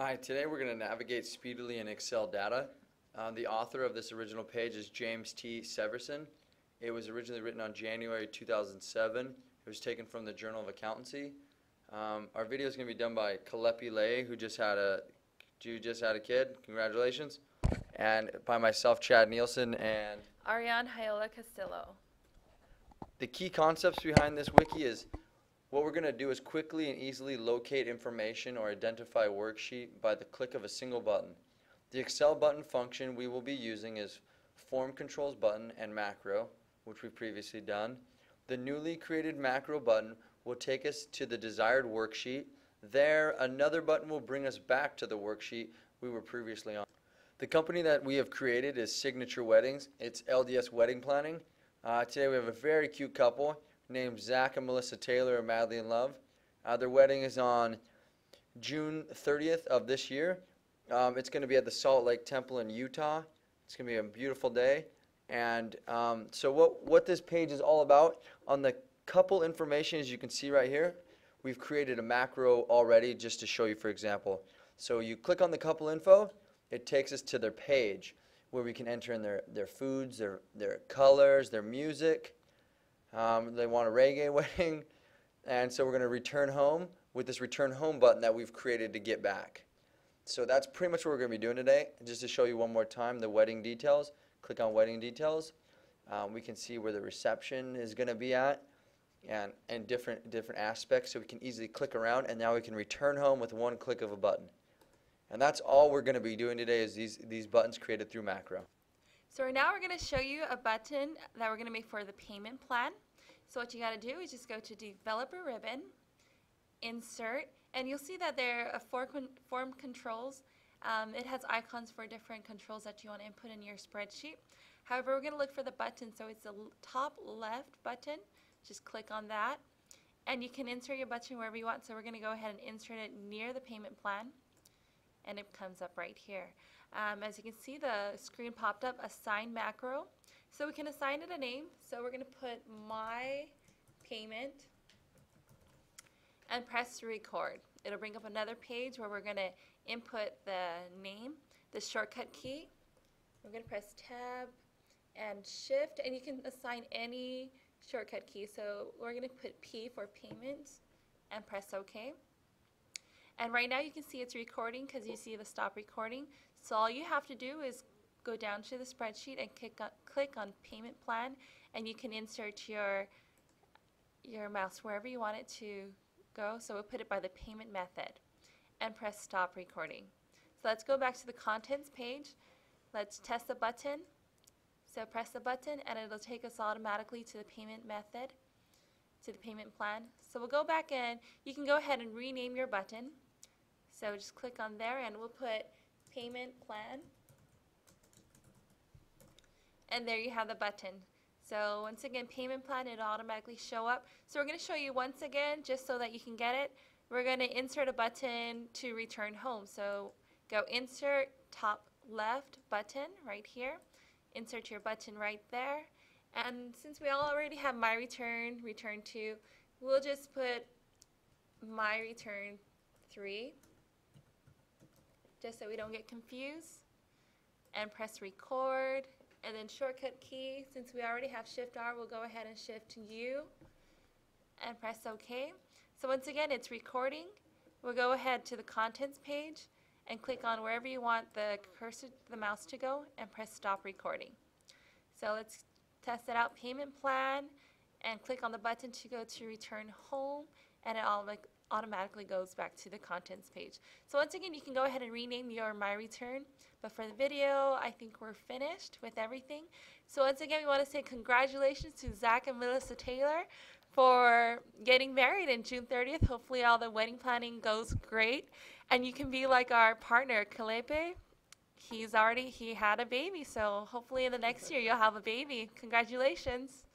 Hi, today we're going to navigate speedily in Excel data. The author of this original page is James T. Severson. It was originally written on January 2007. It was taken from the Journal of Accountancy. Our video is going to be done by Kalepi Leigh, who just had a kid. Congratulations. And by myself, Chad Nielsen, and Ariane Hiola Castillo. The key concepts behind this wiki is what we're going to do is quickly and easily locate information or identify a worksheet by the click of a single button. The Excel button function we will be using is form controls button and macro, which we've previously done. The newly created macro button will take us to the desired worksheet. There, another button will bring us back to the worksheet we were previously on. The company that we have created is Signature Weddings. It's LDS Wedding Planning. Today we have a very cute couple named Zach and Melissa Taylor of Madly in Love. Their wedding is on June 30th of this year. It's going to be at the Salt Lake Temple in Utah. It's going to be a beautiful day. And so what this page is all about, on the couple information, as you can see right here, we've created a macro already just to show you, for example. So you click on the couple info, it takes us to their page where we can enter in their foods, their colors, their music. They want a reggae wedding, and so we're going to return home with this return home button that we've created to get back. So that's pretty much what we're going to be doing today. Just to show you one more time the wedding details, click on wedding details. We can see where the reception is going to be at and different aspects, so we can easily click around, and now we can return home with one click of a button. And that's all we're going to be doing today is these buttons created through macro. So now we're going to show you a button that we're going to make for the payment plan. So what you got to do is just go to Developer Ribbon, Insert, and you'll see that there are form controls. It has icons for different controls that you want to input in your spreadsheet. However, we're going to look for the button, so it's the top left button. Just click on that, and you can insert your button wherever you want. So we're going to go ahead and insert it near the payment plan, and it comes up right here. As you can see, the screen popped up, Assign Macro. So we can assign it a name. So we're going to put My Payment and press Record. It'll bring up another page where we're going to input the name, the shortcut key. We're going to press Tab and Shift, and you can assign any shortcut key. So we're going to put P for Payment and press OK. And right now you can see it's recording because you see the stop recording. So all you have to do is go down to the spreadsheet and click on payment plan, and you can insert your mouse wherever you want it to go. So we'll put it by the payment method and press stop recording. So let's go back to the contents page. Let's test the button. So press the button and it'll take us automatically to the payment method, to the payment plan. So we'll go back in. You can go ahead and rename your button. So just click on there and we'll put payment plan, and there you have the button. So once again, payment plan, it'll automatically show up. So we're going to show you once again just so that you can get it. We're going to insert a button to return home. So go insert, top left button right here, insert your button right there, and since we all already have my return, return to, we'll just put my return 3, just so we don't get confused, and press record, and then shortcut key, since we already have shift R, we'll go ahead and shift U and press OK. So once again, it's recording. We'll go ahead to the contents page and click on wherever you want the cursor, the mouse to go, and press stop recording. So let's test it out, payment plan, and click on the button to go to return home, and it automatically goes back to the contents page. So once again, you can go ahead and rename your My Return, but for the video, I think we're finished with everything. So once again, we want to say congratulations to Zach and Melissa Taylor for getting married on June 30th. Hopefully all the wedding planning goes great, and you can be like our partner, Kalepi. He had a baby, so hopefully in the next year you'll have a baby. Congratulations.